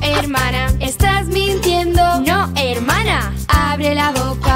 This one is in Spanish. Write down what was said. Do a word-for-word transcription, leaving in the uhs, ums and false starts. Hermana, estás mintiendo. No, hermana, abre la boca.